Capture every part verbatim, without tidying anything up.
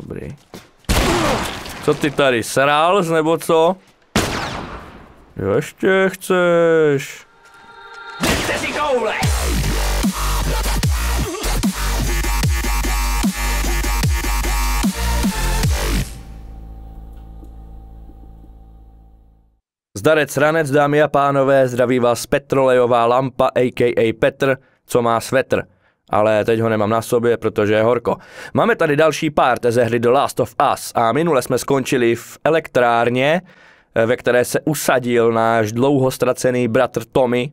Dobrý. Co ty tady, srál, nebo co? Jo, ještě chceš. Nechte si koule! Zdarec ranec, dámy a pánové, zdraví vás petrolejová lampa, a k a. Petr, co má svetr. Ale teď ho nemám na sobě, protože je horko. Máme tady další part ze hry The Last of Us a minule jsme skončili v elektrárně, ve které se usadil náš dlouho ztracený bratr Tommy,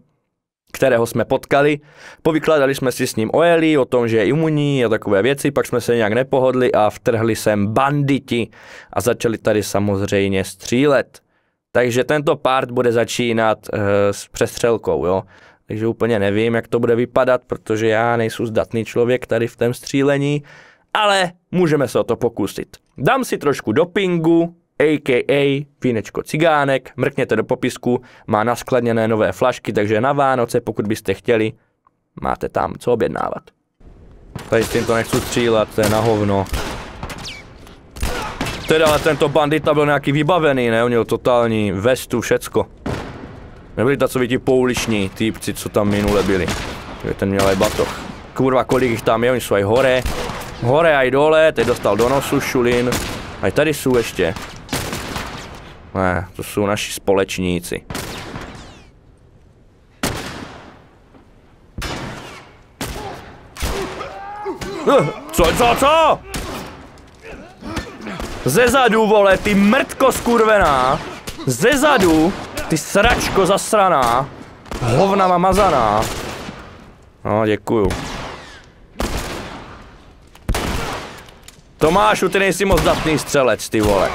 kterého jsme potkali. Povykládali jsme si s ním o Ellie, o tom, že je imunní a takové věci, pak jsme se nějak nepohodli a vtrhli sem banditi a začali tady samozřejmě střílet. Takže tento part bude začínat uh, s přestřelkou, jo. Takže úplně nevím, jak to bude vypadat, protože já nejsem zdatný člověk tady v tom střílení, ale můžeme se o to pokusit. Dám si trošku dopingu, a k a vínečko cigánek, mrkněte do popisku, má naskladněné nové flašky, takže na Vánoce, pokud byste chtěli, máte tam co objednávat. Tady s tím to nechci střílat, to je na hovno. Teda, ale tento bandita byl nějaký vybavený, ne? On měl totální vestu, všecko. Nebyli ta, co vidí pouliční týpci, co tam minule byli. Ten měl aj batoh. Kurva, kolik jich tam je, oni jsou aj hore. Hore aj dole, teď dostal do nosu šulin. Aj tady jsou ještě. Ne, to jsou naši společníci. Co, co, co? Zezadu, vole, ty mrtko skurvená. Zezadu, ty sračko zasraná. Hovnama mazaná. No, děkuju. Tomášu, ty nejsi moc datný střelec, ty vole.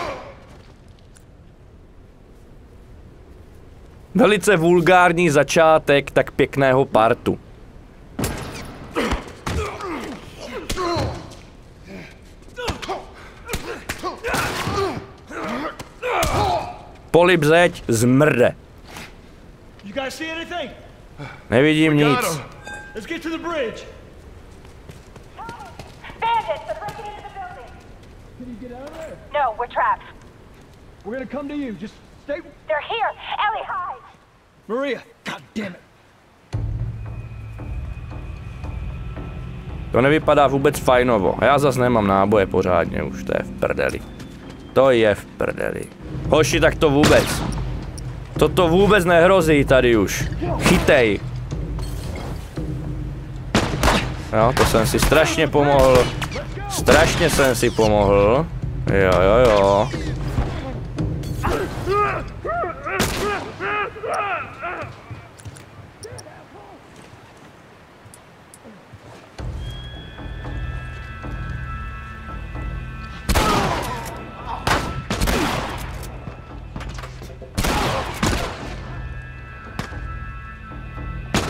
Velice vulgární začátek tak pěkného partu. Polib zeď, zmrde. Nevidím nic. To nevypadá vůbec fajnovo. Já zas nemám náboje pořádně, už to je v prdeli. To je v prdeli. Hoši, tak to vůbec. Toto vůbec nehrozí tady už. Chytej. Jo, to jsem si strašně pomohl. Strašně jsem si pomohl. Jo, jo, jo.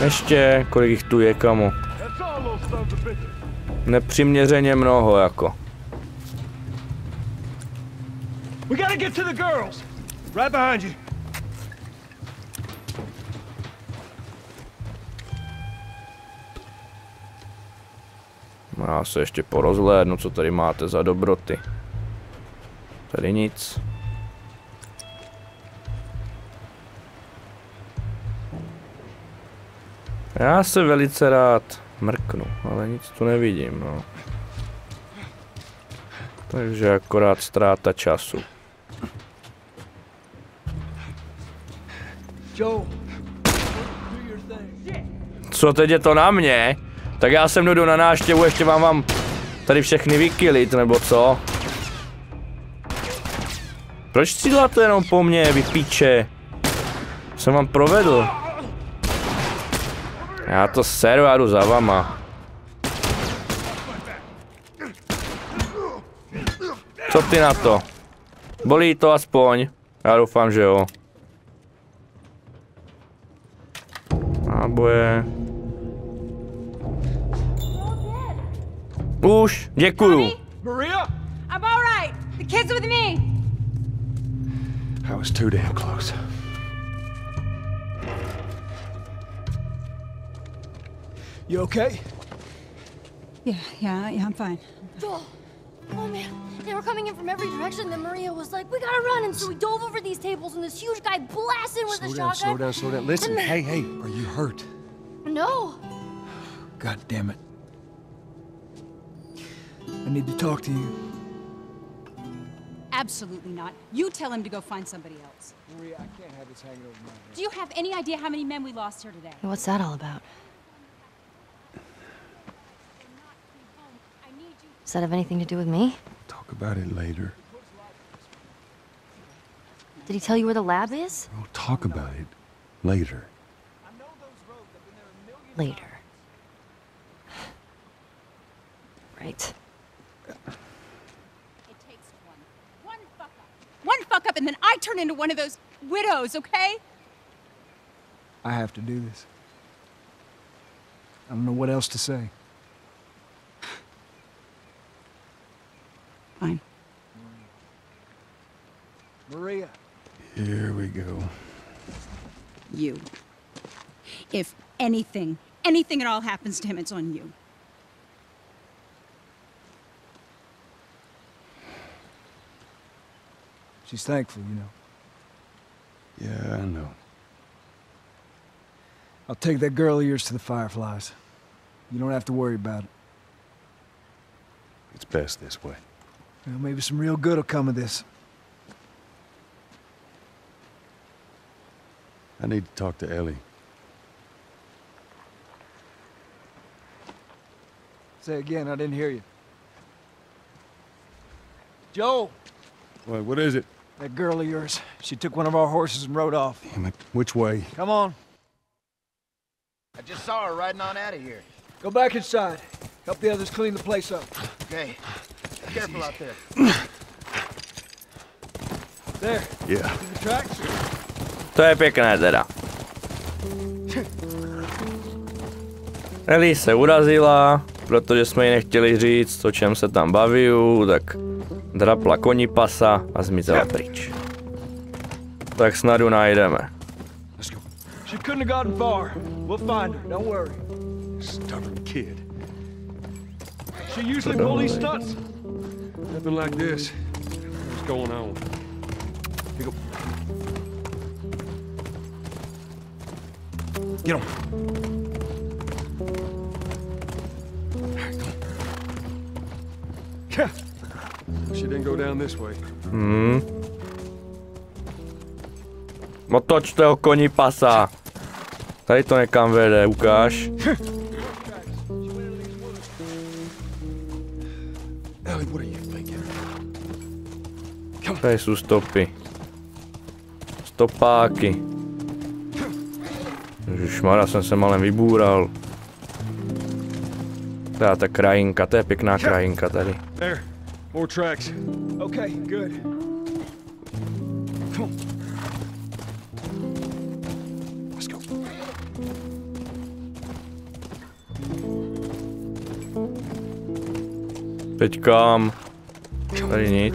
Ještě, kolik jich tu je, kamo. Nepřiměřeně mnoho, jako. Já se ještě porozhlédnu, co tady máte za dobroty. Tady nic. Já se velice rád mrknu, ale nic tu nevidím, no. Takže akorát ztráta času. Co teď je to na mě? Tak já sem jdu na návštěvu, ještě vám mám tady všechny vykylit, nebo co? Proč stříláte jenom po mně, vy píče? Co jsem vám provedl? Já to seru, já jdu za vama. Co ty na to? Bolí to aspoň? Já doufám, že jo. Náboje. Už, děkuju. Maria? I'm all right. The kids with me. That was too damn close. You okay? Yeah, yeah, yeah, I'm fine. I'm fine. Oh man, they were coming in from every direction. Then Maria was like, we gotta run. And so we dove over these tables and this huge guy blasted with a shotgun. Slow down, slow down. Listen, hey, hey, are you hurt? No. God damn it. I need to talk to you. Absolutely not. You tell him to go find somebody else. Maria, I can't have this hanging over my head. Do you have any idea how many men we lost here today? What's that all about? Does that have anything to do with me? Talk about it later. Did he tell you where the lab is? We'll talk about it later. Later. Right. It takes one. One fuck up. One fuck up, and then I turn into one of those widows, okay? I have to do this. I don't know what else to say. Fine. Maria. Here we go. You. If anything, anything at all happens to him, it's on you. She's thankful, you know. Yeah, I know. I'll take that girl of yours to the Fireflies. You don't have to worry about it. It's best this way. Well, maybe some real good will come of this. I need to talk to Ellie. Say again, I didn't hear you. Joel! Wait, what is it? That girl of yours. She took one of our horses and rode off. Damn it. Which way? Come on. I just saw her riding on out of here. Go back inside. Help the others clean the place up. Okay. Be careful out there. There. Yeah. See the tracks? To je pěkné teda. Ellie se urazila, protože jsme ji nechtěli říct, o čem se tam baví, tak drapla koni pasa a zmizela pryč. Tak snad ji najdeme. She couldn't have gotten far. We'll find her. Don't worry. Stubborn kid. She usually pulls stunts. Nothing like this. What's going on? Here you go. Get on. She didn't go down this way. Hmm. Otočte ho, koni pasa. Tady to někam vede, ukáž. Tady jsou stopy. Stopáky. Ježišmarja, jsem se malem vybůral. Tady ta krajinka, to je pěkná krajinka tady. More tracks. Okay, good. Come on. Let's go. Teď kam? Tady nic.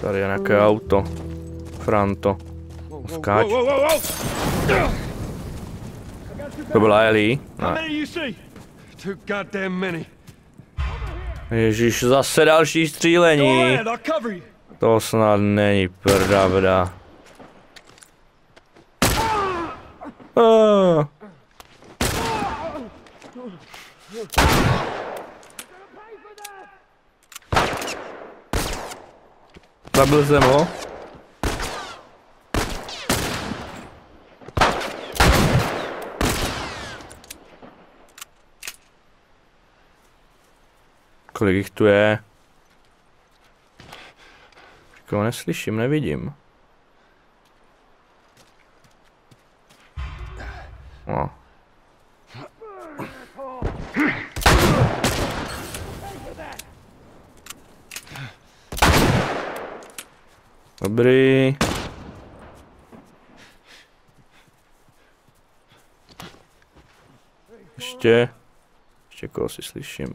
Tady je nějaké auto. Franto. Skáč. To byla Ellie. Too goddamn many. Ježíš, zase další střílení. To snad není pravda. Ah. Zabil jsem ho. Kolik jich tu je? Nikoho neslyším, nevidím. No. Dobrý. Ještě. Ještě koho si slyším.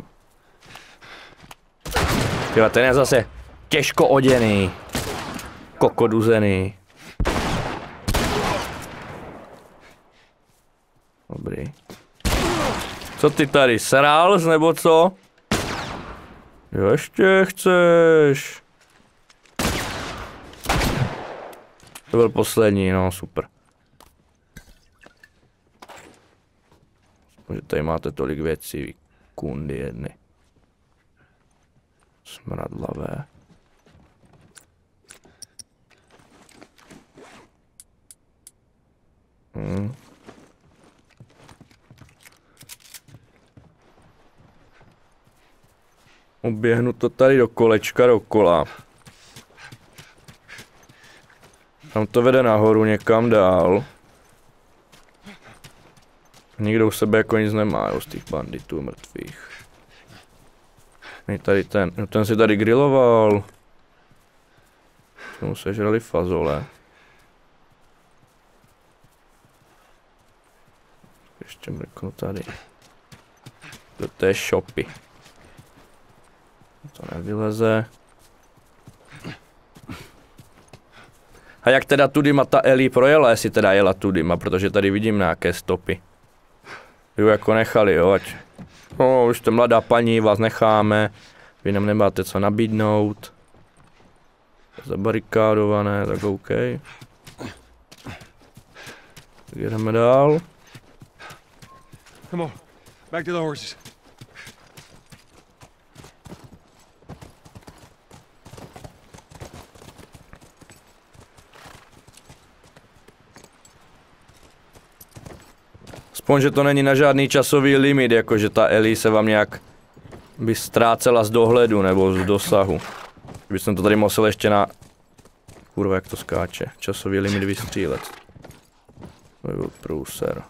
Tyhle, ten je zase těžko oděný, kokoduzený. Dobrý. Co ty tady srál, nebo co? Jo, ještě chceš. To byl poslední, no super. Že tady máte tolik věcí, vy kundy jedny. Smradlavé. Hmm. Oběhnu to tady do kolečka, do kola. Tam to vede nahoru někam dál. Nikdo u sebe jako nic nemá, jo, z těch banditů mrtvých. Není tady ten, no ten si tady griloval. Tomu sežrali fazole. Ještě mrknu tady. Do té shopy. To nevyleze. A jak teda tudyma ta Ellie projela, jestli teda jela tudyma, protože tady vidím nějaké stopy. Ju jako nechali, jo, ať. No, už jste mladá paní, vás necháme. Vy nám nemáte co nabídnout. Zabarikádované, tak OK. Tak jedeme dál. Come on, back to the horses. Aspoň, že to není na žádný časový limit, jakože ta Ellie se vám nějak by ztrácela z dohledu nebo z dosahu. Kdyby jsem to tady musel ještě na... Kurva, jak to skáče. Časový limit vystřílet. To byl průser.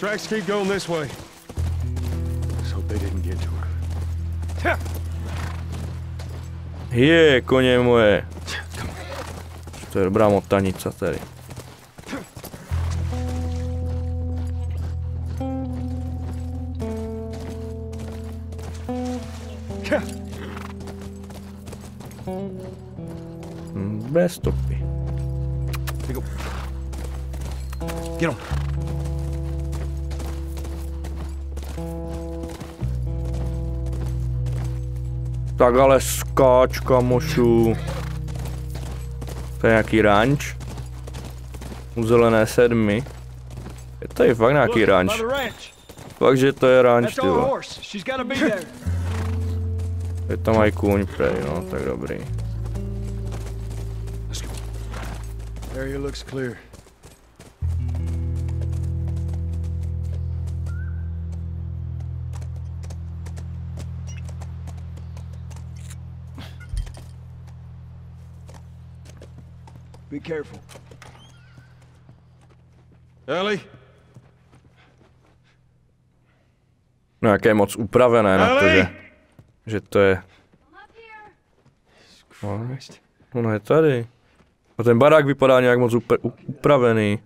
Tracks keep going this way. Let's hope they didn't get to her. Je, koně moje. To je dobrá motanica tady. Bez stopy. Tak ale skáčka mošu. To je nějaký ranč. U zelené sedmi. Je tady fakt nějaký ranč. Fakt, že to je ranč, tyvo. Je tam aj kůň prej, no, tak dobrý. Be careful. Ellie? No, jaké je moc upravené na to, že, že to je... Ono je tady. A ten barák vypadá nějak moc upra upravený.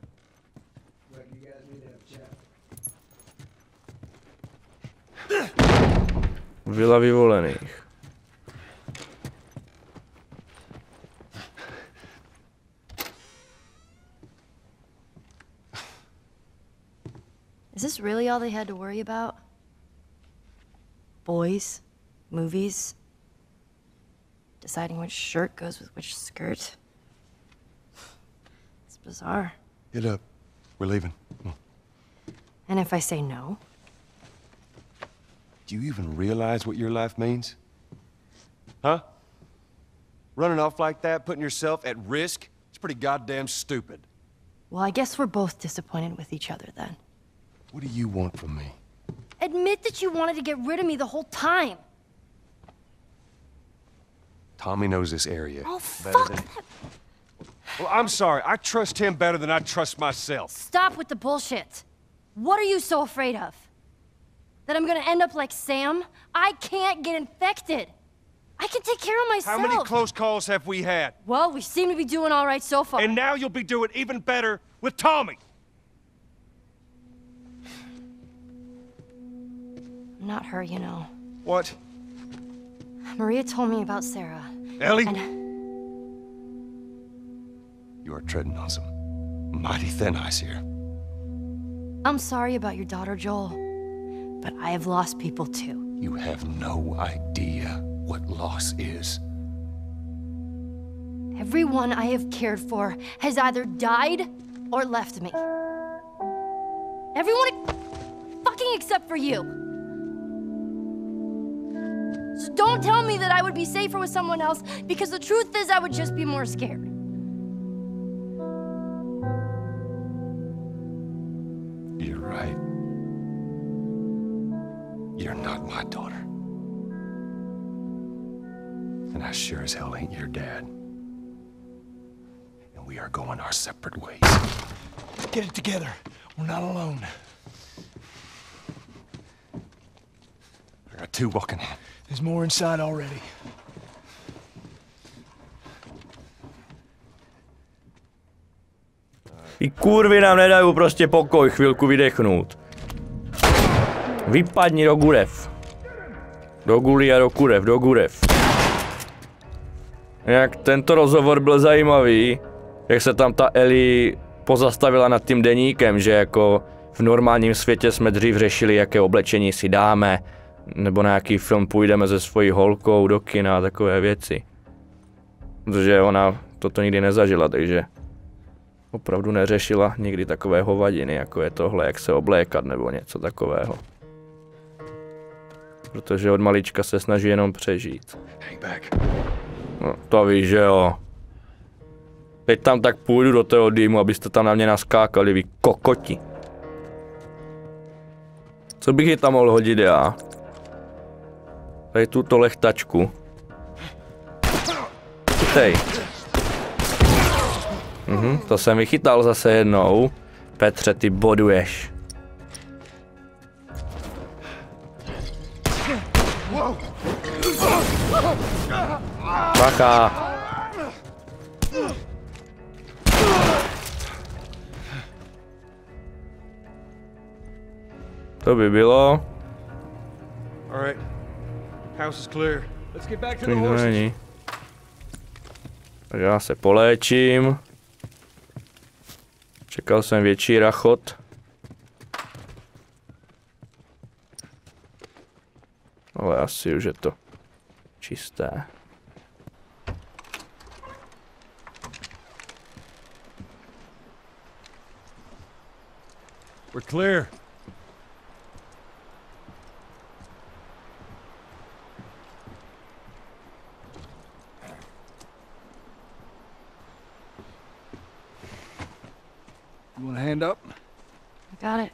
Vila vyvolených. Is this really all they had to worry about? Boys, movies, deciding which shirt goes with which skirt. It's bizarre. Get up. We're leaving. And if I say no? Do you even realize what your life means? Huh? Running off like that, putting yourself at risk? It's pretty goddamn stupid. Well, I guess we're both disappointed with each other then. What do you want from me? Admit that you wanted to get rid of me the whole time. Tommy knows this area. Oh, fuck! Than... Well, I'm sorry. I trust him better than I trust myself. Stop with the bullshit. What are you so afraid of? That I'm gonna end up like Sam? I can't get infected. I can take care of myself. How many close calls have we had? Well, we seem to be doing all right so far. And now you'll be doing even better with Tommy. Not her, you know. What? Maria told me about Sarah. Ellie? And... You are treading on some mighty thin ice here. I'm sorry about your daughter, Joel, but I have lost people too. You have no idea what loss is. Everyone I have cared for has either died or left me. Everyone fucking except for you. So don't tell me that I would be safer with someone else, because the truth is I would just be more scared. You're right. You're not my daughter. And I sure as hell ain't your dad. And we are going our separate ways. Get it together. We're not alone. There are two walking in. There's more inside already. I kurvy nám nedají prostě pokoj, chvilku vydechnout. Vypadni do gurev. Do gulí a do kurev, do gurev. Jak tento rozhovor byl zajímavý, jak se tam ta Ellie pozastavila nad tím deníkem, že jako v normálním světě jsme dřív řešili, jaké oblečení si dáme, nebo na jaký film půjdeme se svojí holkou do kina a takové věci. Protože ona toto nikdy nezažila, takže opravdu neřešila nikdy takové hovadiny, jako je tohle, jak se oblékat nebo něco takového. Protože od malička se snaží jenom přežít. No, to víš, že jo. Teď tam tak půjdu do toho dýmu, abyste tam na mě naskákali, vy kokoti. Co bych ji tam mohl hodit já? Tady tuto lehtačku. Chytej. Mhm, to jsem vychytal zase jednou. Petře, ty boduješ. Bacha. To by bylo. Takže já se poléčím. Čekal jsem větší rachot. Ale asi už je to čisté. We're clear. You want a hand up? I got it.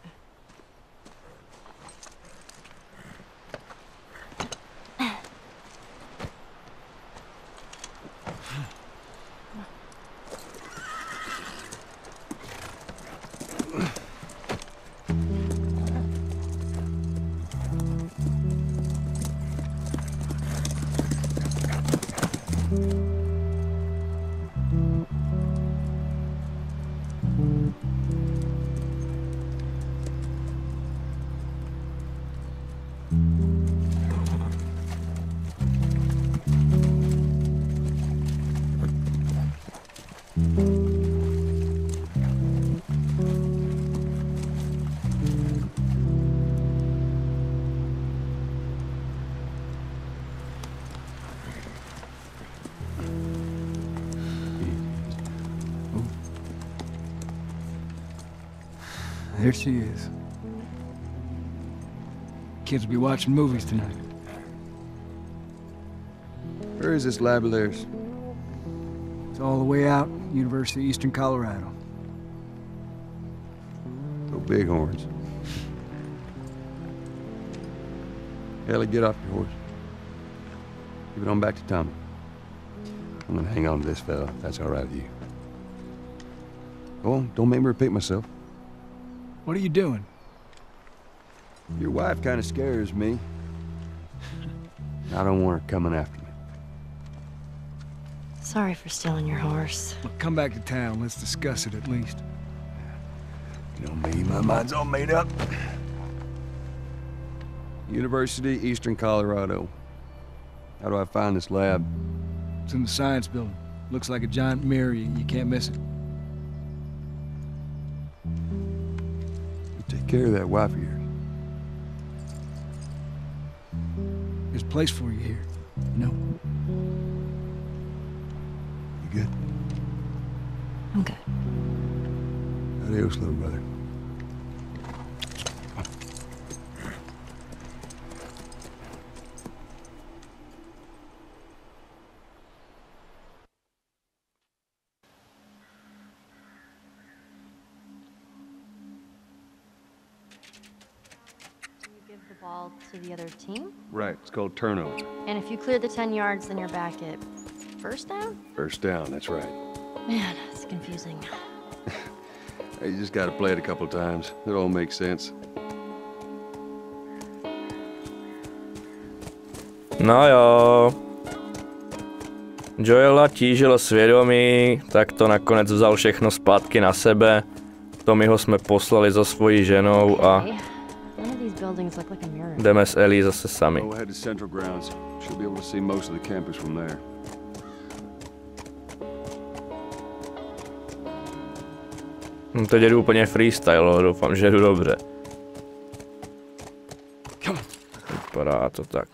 Here she is. Kids will be watching movies tonight. Where is this lab of theirs? It's all the way out, University of Eastern Colorado. No bighorns. Ellie, get off your horse. Give it on back to Tommy. I'm gonna hang on to this fella, if that's all right with you. Go on, don't make me repeat myself. What are you doing? Your wife kind of scares me. I don't want her coming after me. Sorry for stealing your horse. Well, come back to town. Let's discuss it at least. You know me, my mind's all made up. University, Eastern Colorado. How do I find this lab? It's in the science building. Looks like a giant mirror. You can't miss it. Take care of that wife of yours. There's a place for you here. You know? You good? I'm good. Adios, little brother. To the other team? Right, it's called turnover. And if you clear the ten yards, then you're back at first down? First down, that's right. Man, it's confusing. You just gotta play it a couple times. It all makes sense. No jo. Joela tížilo svědomí, tak to nakonec vzal všechno zpátky na sebe. Tommyho jsme poslali za svojí ženou a... jdeme s Ellie zase sami. No, teď jdu úplně freestyle, doufám, že jdu dobře. Vypadá to tak.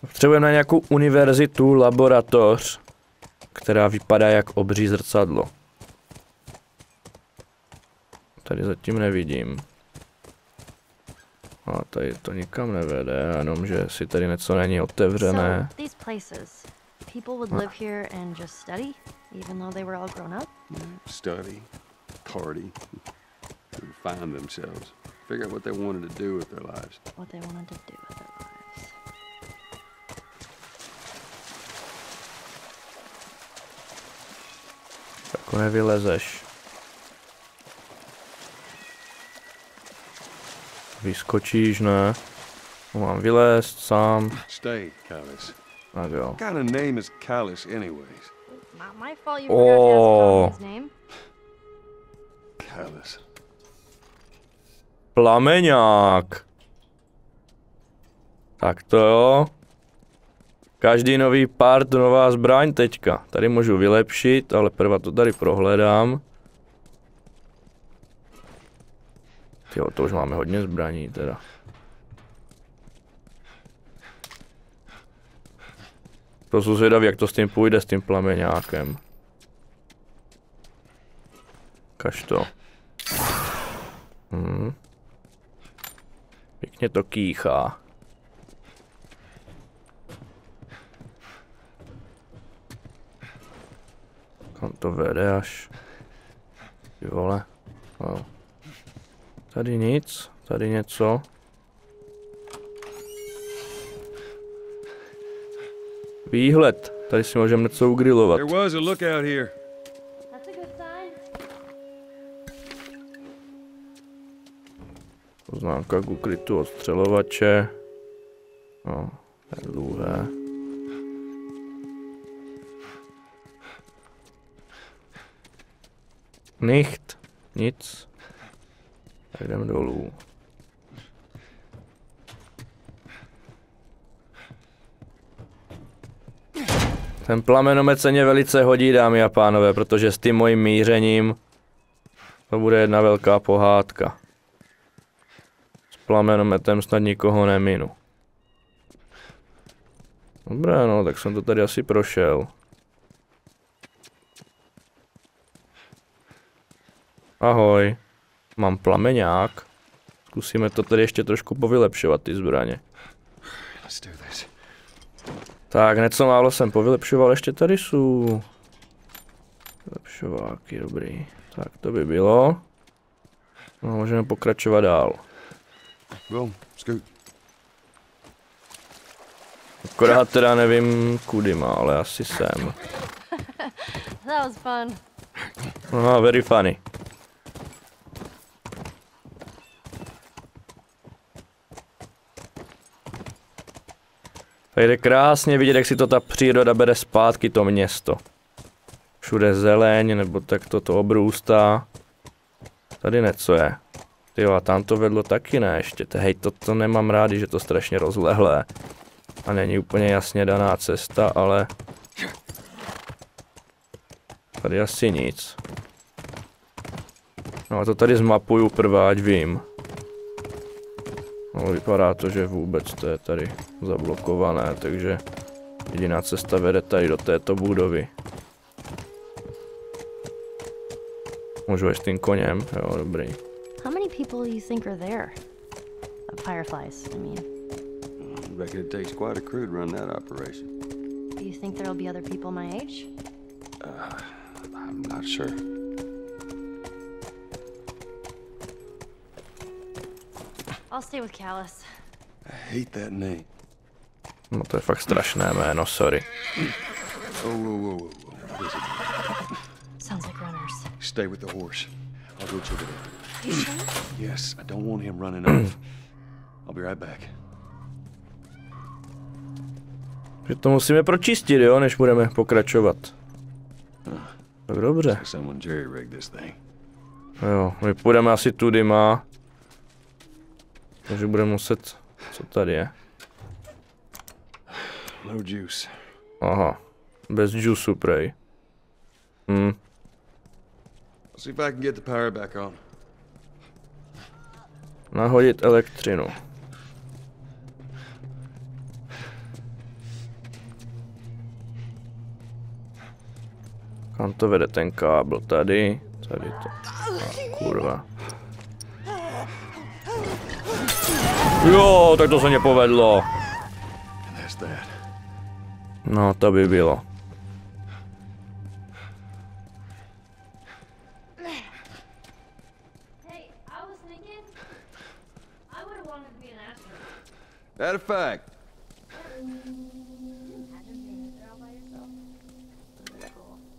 Potřebujeme na nějakou univerzitu, laboratoř, která vypadá jak obří zrcadlo. Tady zatím nevidím. A tady to nikam nevede, jenomže si tady něco není otevřené. Tak nevylezeš. Vyskočíš, ne? Mám vylézt sám. A jo. Oooo. Plameňák. Tak to jo. Každý nový part, nová zbraň teďka. Tady můžu vylepšit, ale prva to tady prohledám. Jo, to už máme hodně zbraní teda. To jsou zvědaví, jak to s tím půjde, s tím plameňákem. Kaž to. Hmm. Pěkně to kýchá. Kam to vede až? Ty vole. Oh. Tady nic, tady něco. Výhled, tady si můžeme něco ugrilovat. Poznámka k ukrytu odstřelovače. No, to je dlouhé. Nicht, nic. Tak jdem dolů. Ten plamenomet se mě velice hodí, dámy a pánové, protože s tím mojím mířením to bude jedna velká pohádka. S plamenometem snad nikoho neminu. Dobré, no, tak jsem to tady asi prošel. Ahoj. Mám plameňák. Zkusíme to tady ještě trošku povylepšovat, ty zbraně. Tak, něco málo jsem povylepšoval, ještě tady jsou. Vylepšováky, dobrý. Tak to by bylo. No, můžeme pokračovat dál. Akorát teda nevím kudy má, ale asi sem. No, very funny. Tady jde krásně vidět, jak si to ta příroda bere zpátky, to město. Všude zeleň, nebo tak toto obrůstá. Tady něco je. Tyjo, a tam to vedlo taky ne ještě. Hej, toto nemám rádi, že to strašně rozlehlé. A není úplně jasně daná cesta, ale... tady asi nic. No a to tady zmapuju prvá, ať vím. No vypadá to, že vůbec to je tady zablokované, takže jediná cesta vede tady do této budovy. Můžu jít s tím koněm? Jo, dobrý. How many people you think are there? Fireflies, I mean. I reckon it takes quite a crew to run that operation. Do you think there'll be other people my age? Uh, I'm not sure. I'll stay with Callus. I hate that name. No, to je fakt strašné jméno, sorry. Oh, whoa, whoa, whoa, whoa. Sounds like runners. Stay with the horse. I'll go check it out. You sure? Yes, I don't want him running off. I'll be right back. Že to musíme pročistit, jo, než budeme pokračovat. Tak dobře. Jo, my půjdeme asi tudy má. Takže budeme muset... Co tady je? Aha. Bez džusu, prej. Hm. Nahodit elektřinu. Kam to vede ten kábel? Tady, tady to. A, kurva. Jo, tak to se mě povedlo. No, to by bylo. That a fact.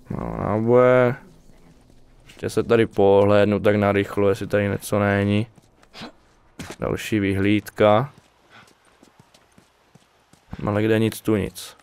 No, náboje. Ještě se tady pohlédnu tak narychlo, jestli tady něco není. Další vyhlídka. Ale kde nic, tu nic.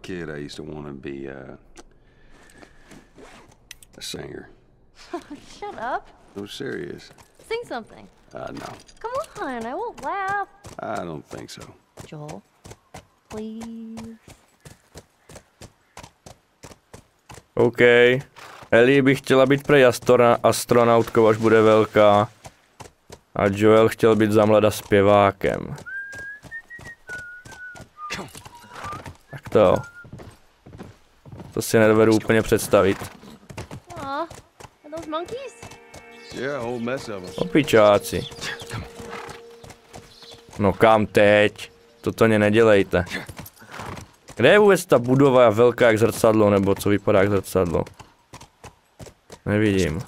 Kid, I used to want to be uh, a singer. Shut up. No, serious. Sing something. Uh, no. Come on, I won't laugh. I don't think so. Joel, please. OK. Ellie by chtěla být prej astronautkou, až bude velká. A Joel chtěl být zamlada zpěvákem. Tak to. To si nedovedu úplně představit. Opičáci. No kam teď? Toto mě nedělejte. Kde je vůbec ta budova velká jak zrcadlo, nebo co vypadá jak zrcadlo? Nevidím.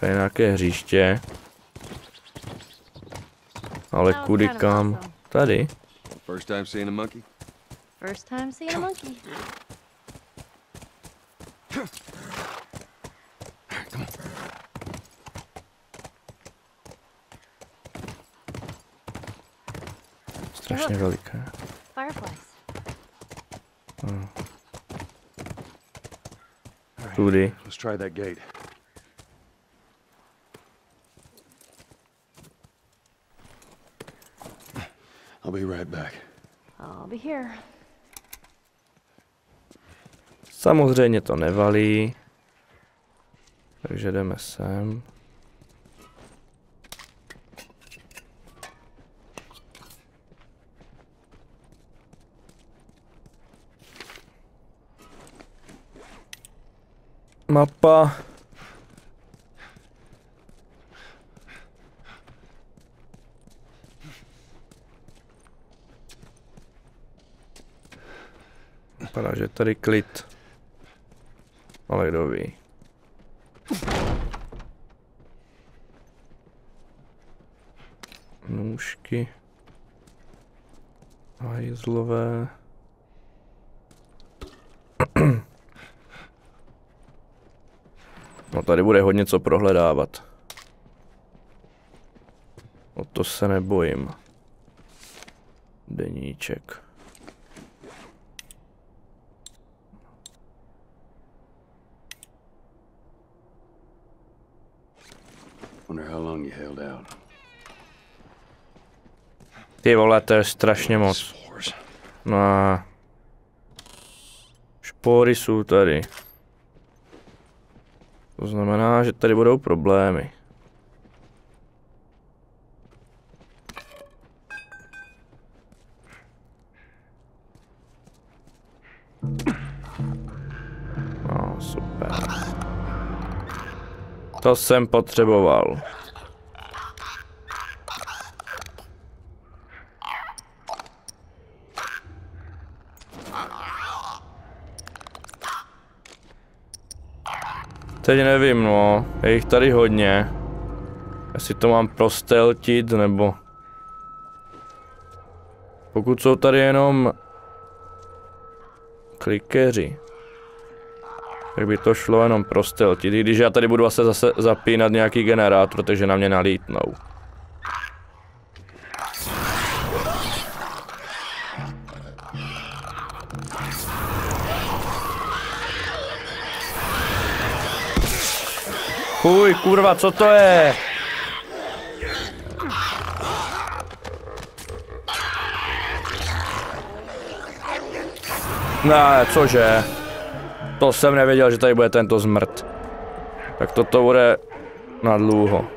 To je nějaké hřiště. Ale kudy kam? Tady. First time seeing a monkey. First time seeing a monkey. Strašně veliké. Fireflies. Hmm. Tudy. Let's try that gate. I'll be right back. I'll be here. Samozřejmě to nevalí. Takže jdeme sem. Mapa. Vypadá, že tady klid. Ale kdo ví. Nůžky. Hajzlové. No tady bude hodně co prohledávat. O to se nebojím. deníček. Ty vole, to je strašně moc. No a... špory jsou tady. To znamená, že tady budou problémy. No, super. To jsem potřeboval. Teď nevím, no, je jich tady hodně. Jestli to mám prosteltit, nebo... Pokud jsou tady jenom... klikeři. Tak by to šlo jenom prosteltit, i když já tady budu asi zase zapínat nějaký generátor, takže na mě nalítnou. Uj, kurva, co to je? Ne, cože? To jsem nevěděl, že tady bude tento zmrt. Tak toto bude na dlouho.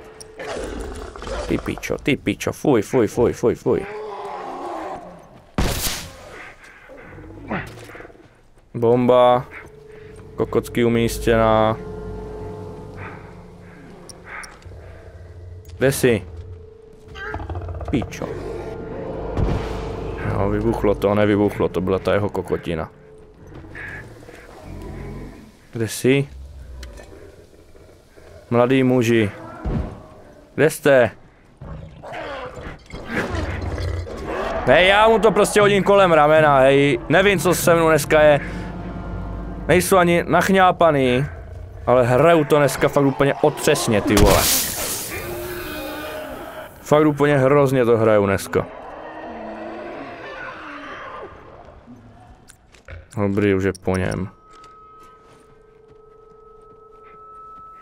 Ty pičo, ty pičo, fuj, fuj, fuj, fuj, fuj. Bomba. Kokocky umístěná. Kde jsi? Píčo. Jo, vybuchlo to, nevybuchlo, to byla ta jeho kokotina. Kde jsi? Mladý muži. Kde jste? Hej, já mu to prostě hodím kolem ramena, hej. Nevím, co se mnou dneska je. Nejsou ani nachňápaný, ale hraju to dneska fakt úplně otřesně, ty vole. Fakt úplně hrozně to hraju dneska. Dobrý, už je po něm.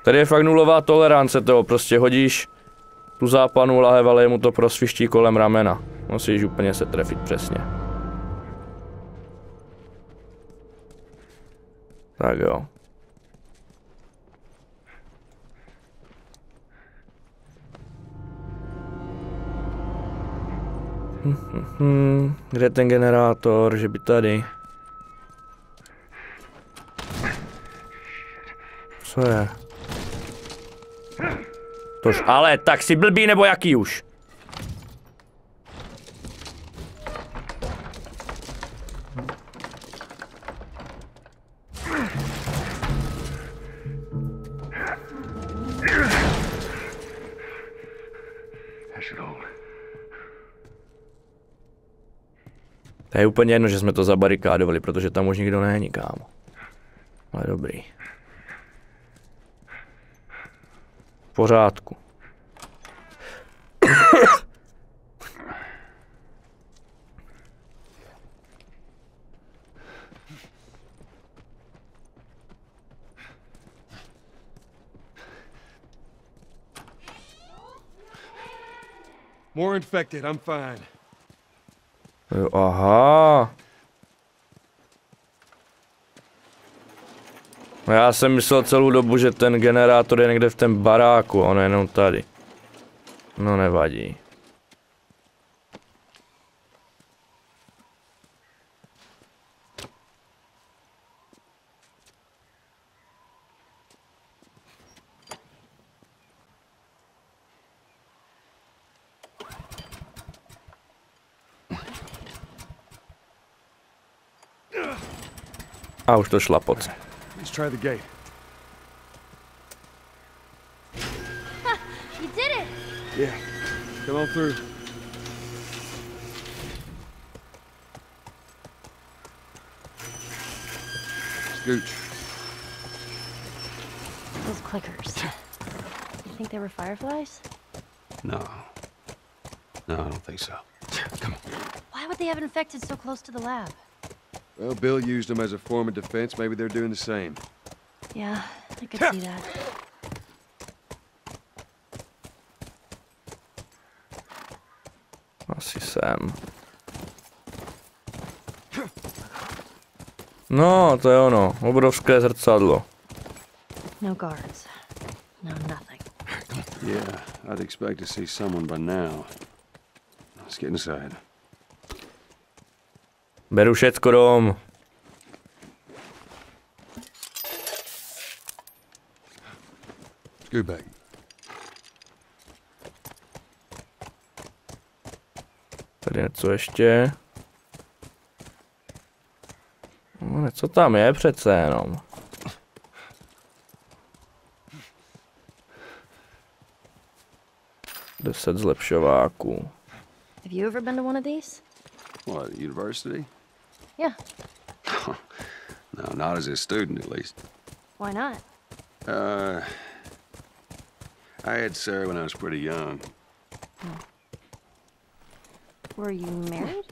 Tady je fakt nulová tolerance toho, prostě hodíš tu zápanu lahev, ale mu to prosviští kolem ramena. Musíš úplně se trefit přesně. Tak jo. Hmm, hmm, hmm. Kde je ten generátor, že by tady? Co je? Tož ale, tak si blbý nebo jaký už? To je úplně jedno, že jsme to zabarikádovali, protože tam už nikdo není, kámo. Ale dobrý. V pořádku. More infected, I'm fine. Jo, aha. Já jsem myslel celou dobu, že ten generátor je někde v tom baráku, on je jenom tady. No nevadí. A už to šlapoce. Those clickers. You think they were fireflies? No. No, I don't think so. Come on. Why would they have infected so close to the lab? Well, Bill used them as a form of defense. Maybe they're doing the same. Yeah, I could yeah. see that. Asi sem. No, to je ono. Obrovské zrcadlo. No guards. No nothing. Yeah, I'd expect to see someone by now. Let's get inside. Beru všecko dom. Go back. Tady něco ještě. No, něco tam je přece jenom. deset zlepšováků. Have you ever been to one of these? What, the university? Yeah. No, not as a student, at least. Why not? Uh, I had Sarah when I was pretty young. Oh. Were you married?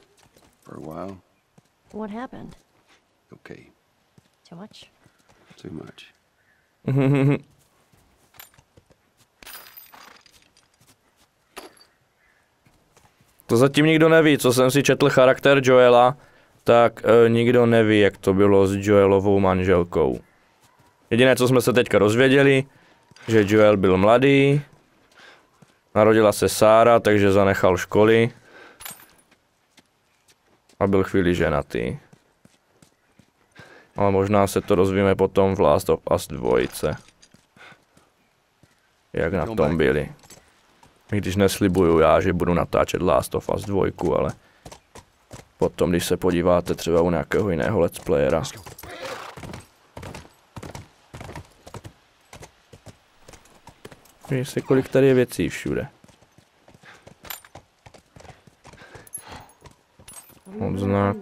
For a while. What happened? Okay. Too much? Too much. To zatím nikdo neví, co jsem si četl charakter Joela, tak e, nikdo neví, jak to bylo s Joelovou manželkou. Jediné, co jsme se teďka dozvěděli, že Joel byl mladý, narodila se Sarah, takže zanechal školy a byl chvíli ženatý. Ale možná se to dozvíme potom v Last of Us dva. Jak na tom byli. I když neslibuju já, že budu natáčet Last of Us dva, ale potom, když se podíváte třeba u nějakého jiného let's playera. Víš si, kolik tady je věcí všude. Odznak.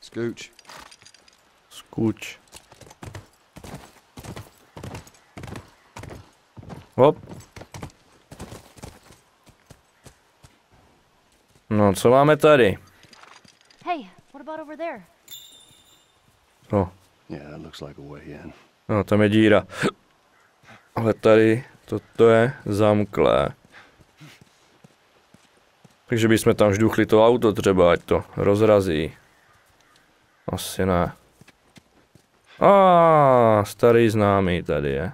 Scooch. Scooch. Hop. No, co máme tady? Hey, what about over there? Oh. Yeah, that looks like a way in. No, tam je díra. Ale tady toto je zamklé. Takže bychom tam žduchli to auto třeba, ať to rozrazí. Asi ne. A starý známý tady je.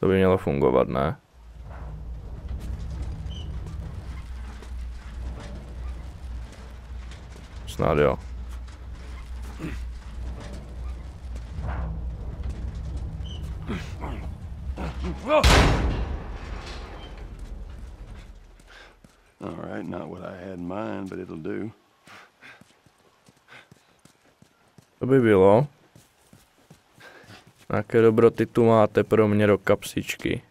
To by mělo fungovat, ne? Snad jo. All right, not what I had in mind, but it'll do. To by bylo. Jaké dobroty tu máte pro mě do kapsičky?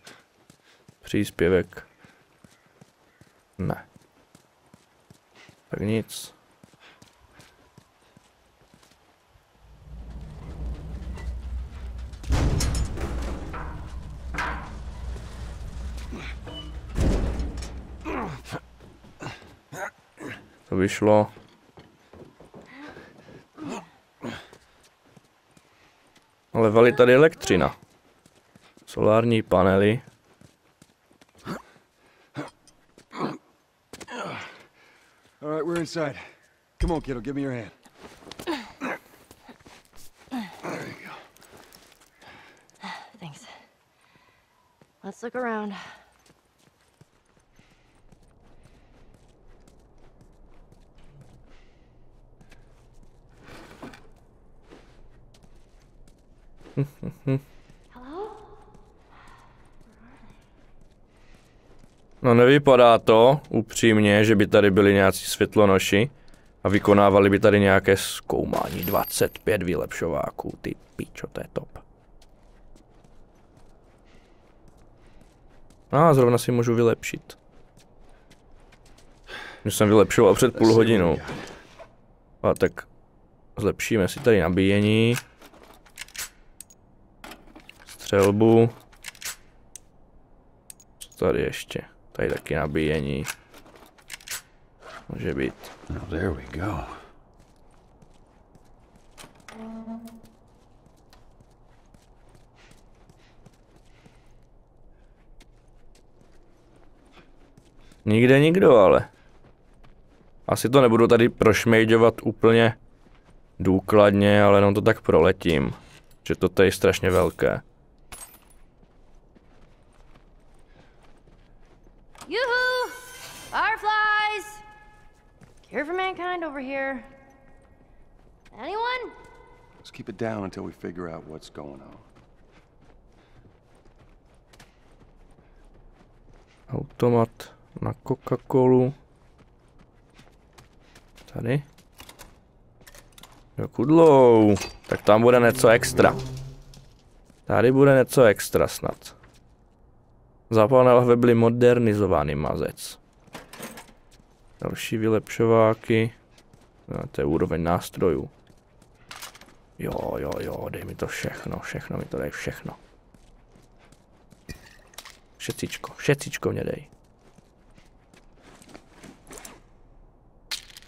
Příspěvek. Ne. Tak nic. To by šlo. Ale valí tady elektřina. Solární panely. All right, we're inside. Come on, kiddo, give me your hand. There you go. Thanks. Let's look around. No, nevypadá to upřímně, že by tady byli nějací světlonoši a vykonávali by tady nějaké zkoumání. dvacet pět vylepšováků, ty pičo, to je top. A ah, zrovna si můžu vylepšit. Že jsem vylepšoval před půl hodinou. A tak Zlepšíme si tady nabíjení. Střelbu. Co tady ještě? Tady taky nabíjení. Může být. No, there we go. Nikde nikdo, ale. Asi to nebudu tady prošmejdovat úplně důkladně, ale jenom to tak proletím. Že to tady je strašně velké. Yoo-hoo! Fireflies! Care for mankind over here. Anyone? Let's keep it down until we figure out what's going on. Automat na Coca-Colu. Tady. Do kudlou. Tak tam bude něco extra. Tady bude něco extra snad. Zápalné lahve byly modernizovány, mazec. Další vylepšováky. No, to je úroveň nástrojů. Jo, jo, jo, dej mi to všechno, všechno mi to dej, všechno. Všecičko, všecičko mě dej.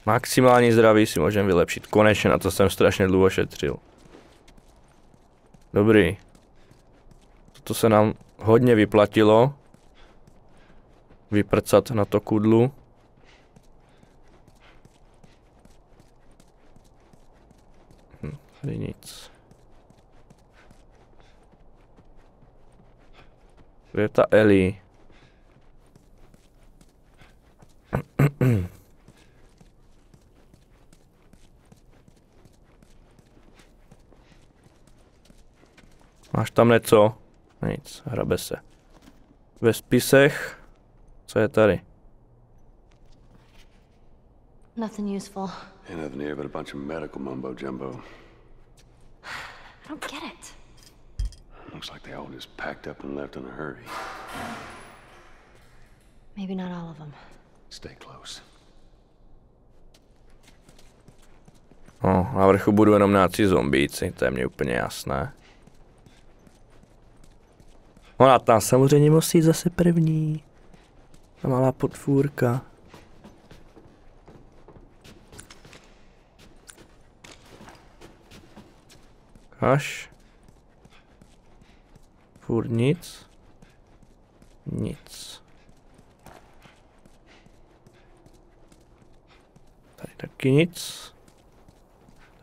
Maximální zdraví si můžeme vylepšit. Konečně, na to jsem strašně dlouho šetřil. Dobrý. Toto se nám hodně vyplatilo. Vyprcat na to kudlu. Hm, tady nic. Kde je ta Ellie? Máš tam něco? Nic, hrabe se. Ve spisech? Co je tady? Nothing useful. Ain't nothing here but a bunch of medical mumbo jumbo. I don't get it. Looks like they all just packed up and left in a hurry. Maybe not all of them. Stay close. No, na vrchu budu jenom náci zombíci, to je mně úplně jasné. Ona tam samozřejmě musí zase první. Ta malá potvůrka. Kaš. Furt nic. Nic. Tady taky nic.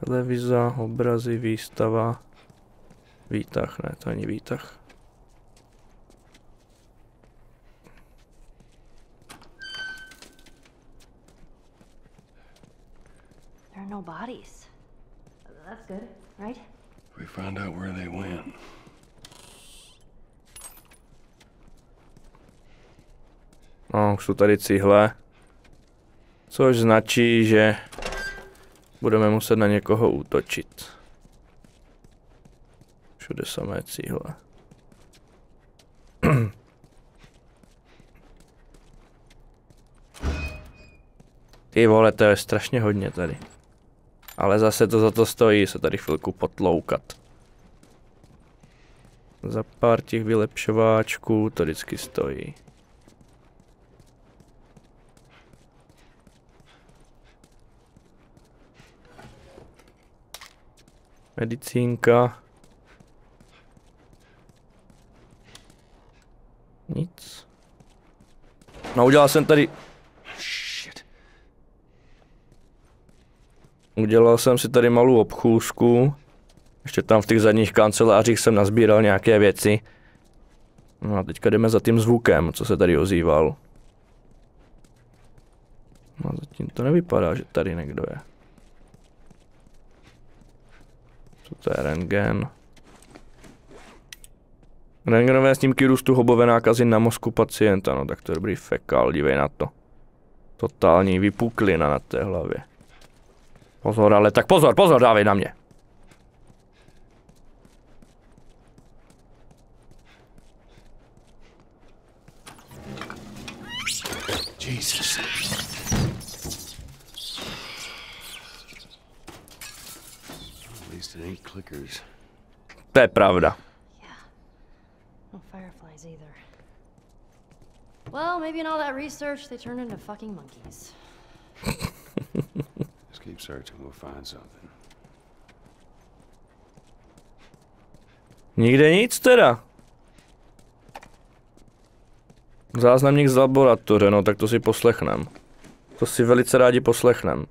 Televize, obrazy, výstava. Výtah, ne, to ani výtah. There are no bodies. That's good, right? We found out where they went. No, už jsou tady cihle, což značí, že budeme muset na někoho útočit. Všude samé cihle. Ty vole, to je strašně hodně tady. Ale zase to za to stojí, se tady chvilku potloukat. Za pár těch vylepšováčků to vždycky stojí. Medicínka. Nic. No, udělal jsem tady... Udělal jsem si tady malou obchůzku. Ještě tam v těch zadních kancelářích jsem nazbíral nějaké věci. No a teďka jdeme za tím zvukem, co se tady ozýval. No, zatím to nevypadá, že tady někdo je. To je rentgen. Rentgenové snímky růstu hobové nákazy na mozku pacienta. No tak to je dobrý fekal, dívej na to. Totální vypuklina na té hlavě. Pozor, ale tak pozor, pozor, dávej na mě. Jesus. To je pravda. Well, maybe in all that research, they turned into fucking monkeys. Just keep searching, we'll find something. Nikde nic teda. Záznamník z laboratoře, no tak to si poslechnem. To si velice rádi poslechnem.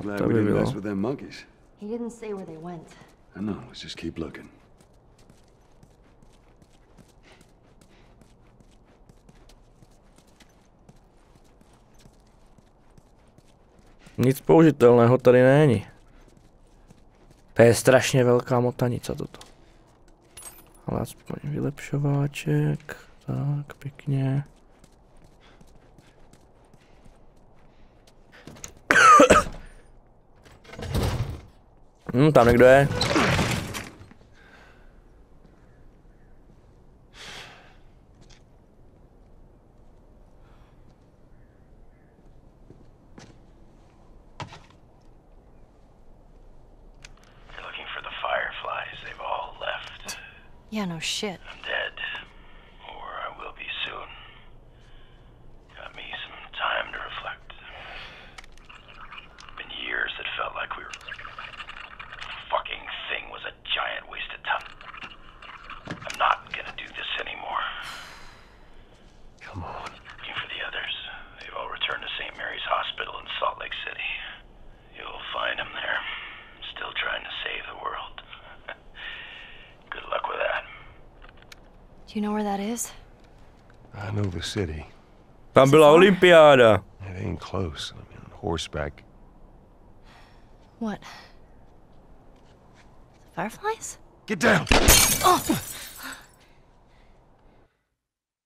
Glad we didn't mess with them monkeys. He didn't say where they went. I know, let's just keep looking. Nic použitelného tady není. To je strašně velká motanice toto. Ale aspoň vylepšováček. Tak, pěkně. Hm, tam někdo je. You're looking for the Fireflies. They've all left. Yeah, no shit. I'm dead, or I will be soon. Got me some time to reflect. Been years that felt like we were. Fucking thing was a giant waste of time. I'm not gonna do this anymore. Come on. Looking for the others. They've all returned to Saint Mary's Hospital in Salt Lake City. You'll find them there. Still trying to save the world. Good luck with that. Do you know where that is? I know the city. Tam byla olympiáda. It ain't close. I mean, on horseback. What? Fireflies? Get down.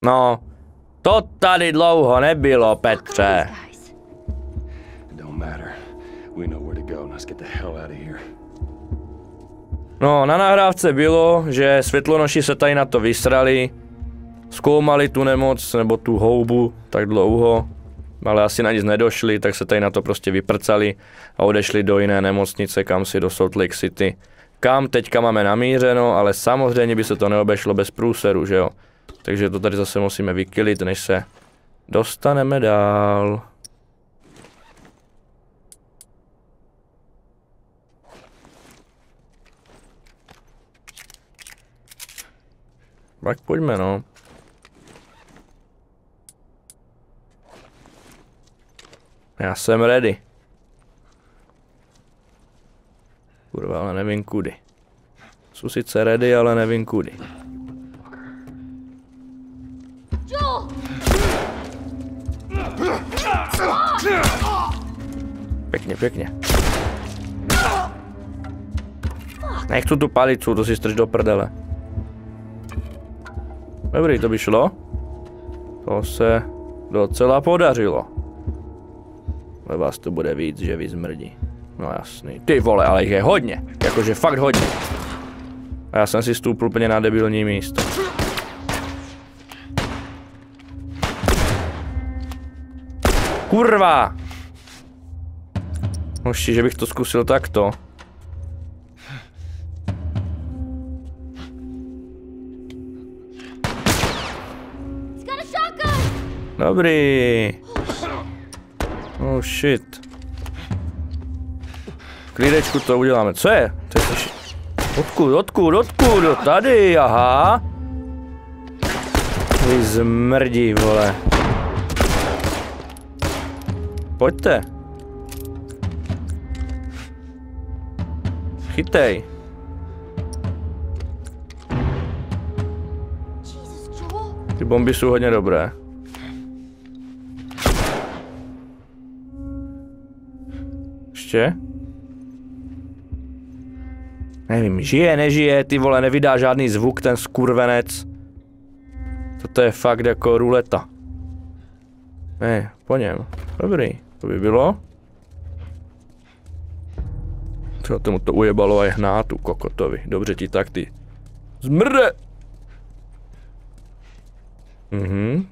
No, to tady dlouho nebylo, Petře. No, na nahrávce bylo, že světlonoši se tady na to vysrali, zkoumali tu nemoc nebo tu houbu tak dlouho, ale asi na nic nedošli, tak se tady na to prostě vyprcali a odešli do jiné nemocnice, kam si do Salt Lake City. Kam teďka máme namířeno, ale samozřejmě by se to neobešlo bez průseru, že jo? Takže to tady zase musíme vykylit, než se dostaneme dál. Tak pojďme, no. Já jsem ready. Kurva, ale nevím kudy. Jsou sice ready, ale nevím kudy. Joel! Pěkně, pěkně. Nechci tu palicu, to si strč do prdele. Dobrý, to by šlo. To se docela podařilo. Ale vás to bude víc, že vy zmrdí. No jasný. Ty vole, ale jich je hodně. Jakože fakt hodně. A já jsem si stoupl úplně na debilní místo. Kurva! Hoši, že bych to zkusil takto. Dobrý. Oh shit. Klídečku to uděláme. Co je? Co je to? Odkud, odkud, odkud? Tady, aha. Vy zmrdí, vole. Pojďte. Chytej. Ty bomby jsou hodně dobré. Ještě? Nevím, žije, nežije, ty vole, nevydá žádný zvuk, ten skurvenec. Toto je fakt jako ruleta. Ne, po něm. Dobrý, to by bylo. Třeba tomu to ujebalo a je hnátu kokotovi. Dobře ti tak, ty. Zmrde! Mhm.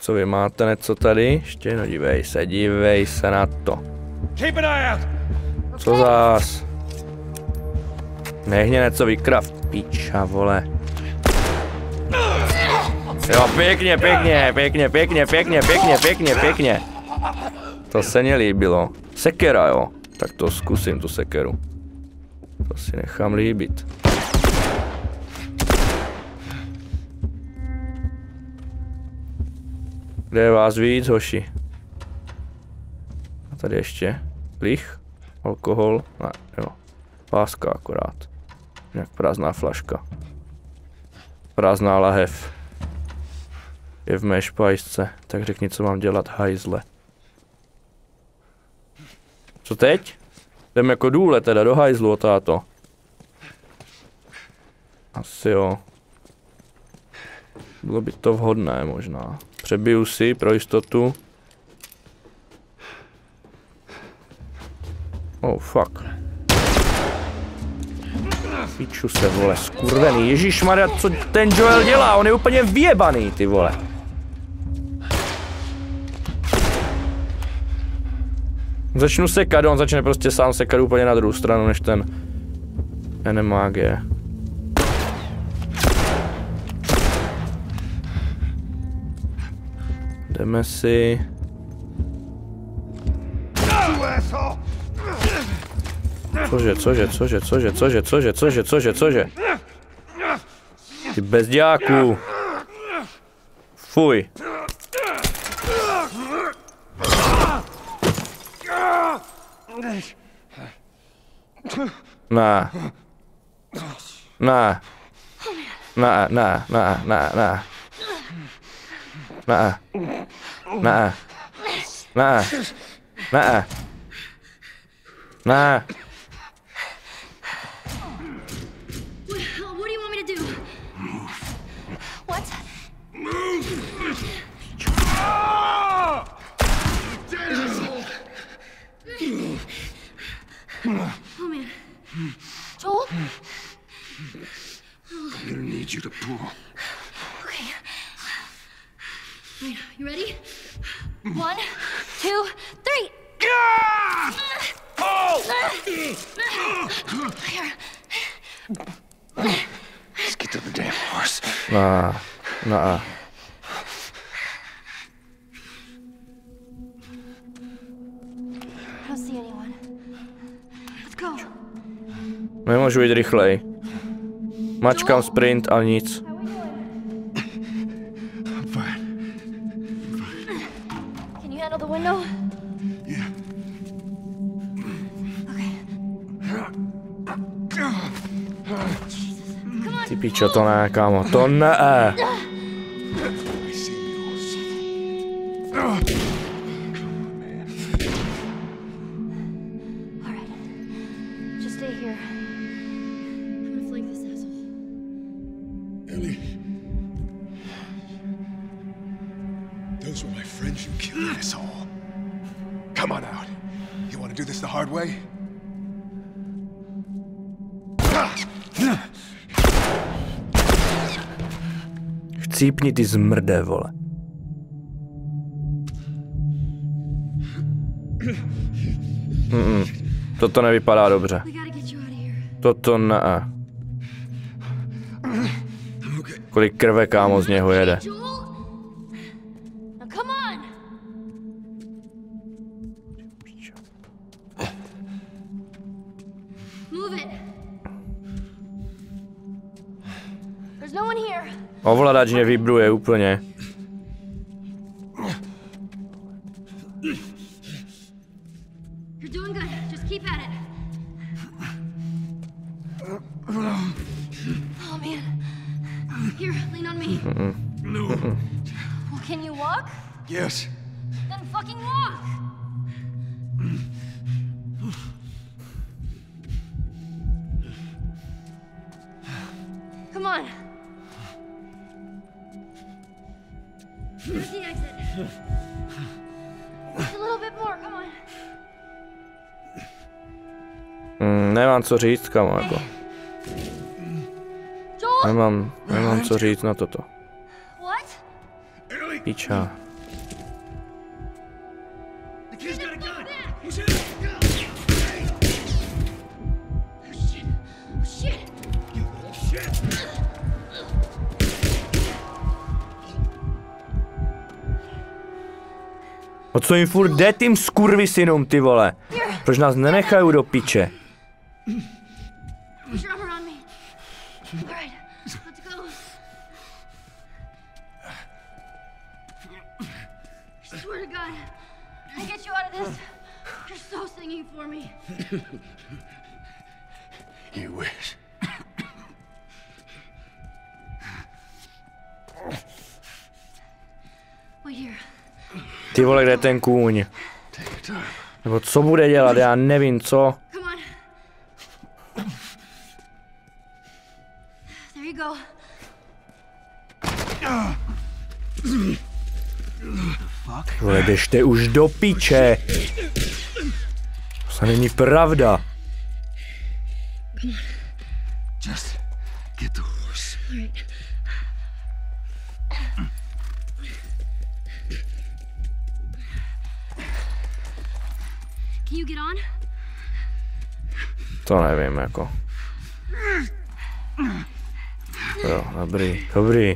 Co vy máte něco tady? Ještě no dívej se, dívej se na to. Co zás? Nech mě něco vykraft, píča vole. Jo, pěkně, pěkně, pěkně, pěkně, pěkně, pěkně, pěkně, pěkně. To se mě líbilo. Sekera, jo. Tak to zkusím, tu sekeru. To si nechám líbit. Kde je vás víc, hoši? A tady ještě. Lich? Alkohol? Ne, jo. Páska akorát. Jak prázdná flaška. Prázdná lahev. Je v mé špajsce. Tak řekni, co mám dělat, hajzle. Co teď? Jdem jako důle teda do hajzlu, táto. Asi jo. Bylo by to vhodné možná. Přebiju si pro jistotu. Oh fuck. Píču se vole, skurvený. Ježišmarja, co ten Joel dělá? On je úplně vyjebaný, ty vole. Začnu sekat, on začne prostě sám sekat úplně na druhou stranu, než ten N M A G. Jdeme si. Cože, cože, cože, cože, cože, cože, cože, cože, cože. Ty bezděláků. Fuj. Na. Na. Na, na, na, na, na. Na, na, na, na, na. Oh man, Joel? I'm gonna need you to pull. Okay. Wait, you ready? One, two, three. Yeah! Oh! Here. Let's get to the damn horse. Nah, nah. Nemůžu jít rychleji. Mačkám sprint a nic. Ty pičo, to ne, kámo, to ne. Cípni ty zmrde, vole. Mm-mm. Toto nevypadá dobře. Toto ne. Kolik krve, kámo, z něho jede. Ovladač mě vibruje úplně. Yes. Then fucking walk! Come on. Here's the exit. Just a little bit more, come on. Mm, nemám co říct, kamarádo. Nemám, nemám co říct na toto. Piča. O co jim furt jde tým skurvisynům, ty vole? Proč nás nenechají do piče? You wish. Ty vole, kde je ten kůň? Nebo co bude dělat, já nevím co. Vole, běžte už do piče. To není pravda. Just get the horse. Can you get on? To nevím jako. Jo, dobrý, dobrý.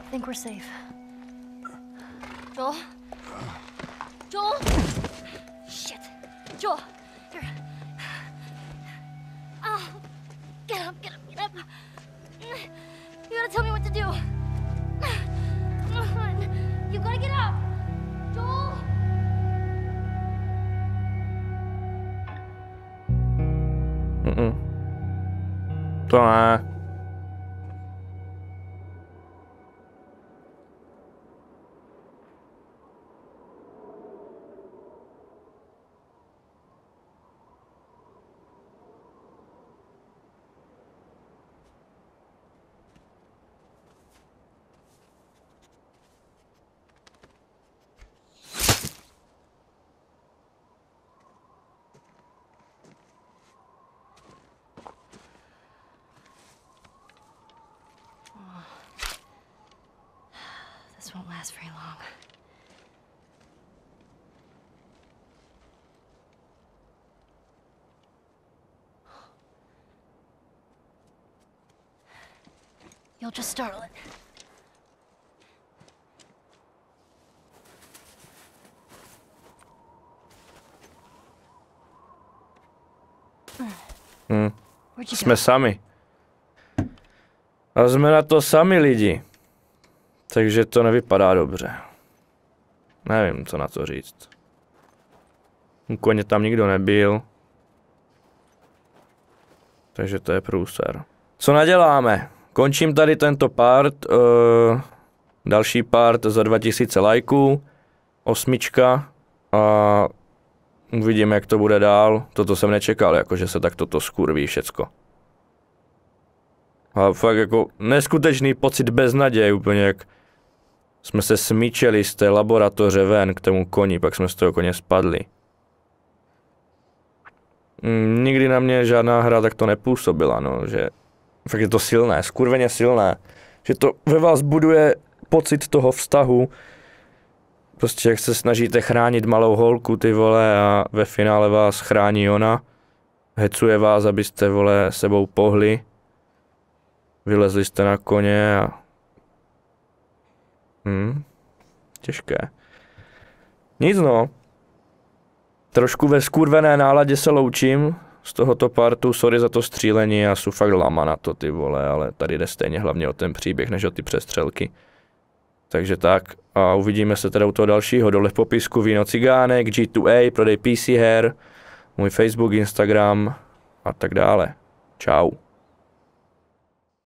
I think we're safe. Joel? Joel? Shit. Joel, here. Oh, get up, get up, get up. You gotta tell me what to do. Come on. You gotta get up. Joel? Mm-mm. Don't I? This won't last very long. You'll just startle it. Hmm. Jsme sami. A jsme na to sami lidi. Takže to nevypadá dobře. Nevím, co na to říct. U koně tam nikdo nebyl. Takže to je průser. Co naděláme? Končím tady tento part. Uh, další part za dva tisíce lajků. Osmička. A uvidíme, jak to bude dál. Toto jsem nečekal, jakože se tak toto skurví všecko. A fakt jako neskutečný pocit beznaděje, úplně jak jsme se smíčeli z té laboratoře ven k tomu koni, pak jsme z toho koně spadli. Mm, nikdy na mě žádná hra tak to nepůsobila, no, že fakt je to silné, skurveně silné, že to ve vás buduje pocit toho vztahu, prostě jak se snažíte chránit malou holku, ty vole, a ve finále vás chrání ona, hecuje vás, abyste, vole, sebou pohli. Vylezli jste na koně a... Hmm, těžké. Nic no. Trošku ve skurvené náladě se loučím z tohoto partu, sorry za to střílení, já jsem fakt lama na to, ty vole, ale tady jde stejně hlavně o ten příběh, než o ty přestřelky. Takže tak a uvidíme se teda u toho dalšího. Dole v popisku víno cigánek, G dva A, prodej P C her, můj Facebook, Instagram a tak dále. Čau.